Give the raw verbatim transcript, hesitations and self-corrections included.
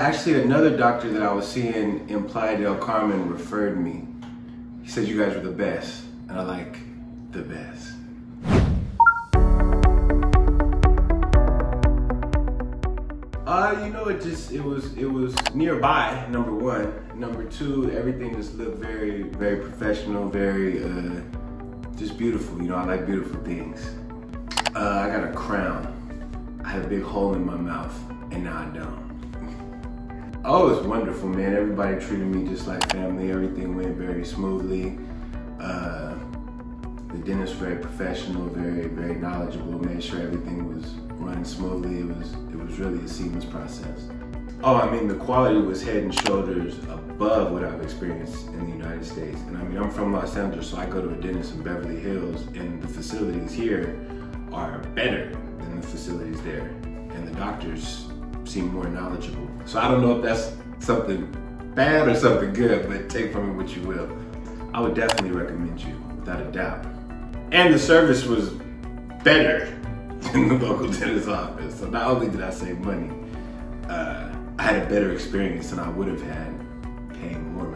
Actually, another doctor that I was seeing in Playa del Carmen referred me. He said, you guys were the best, and I like the best. Uh, you know, it just, it was, it was nearby, number one. Number two, everything just looked very, very professional, very, uh, just beautiful. You know, I like beautiful things. Uh, I got a crown. I had a big hole in my mouth, and now I don't. Oh, it's wonderful, man. Everybody treated me just like family. Everything went very smoothly. Uh, the dentist very professional, very, very knowledgeable, made sure everything was running smoothly. It was, it was really a seamless process. Oh, I mean, the quality was head and shoulders above what I've experienced in the United States. And I mean, I'm from Los Angeles, so I go to a dentist in Beverly Hills, and the facilities here are better than the facilities there. And the doctors seem more knowledgeable. So I don't know if that's something bad or something good, but take from it what you will. I would definitely recommend you, without a doubt. And the service was better than the local dentist's office. So not only did I save money, uh, I had a better experience than I would have had paying more.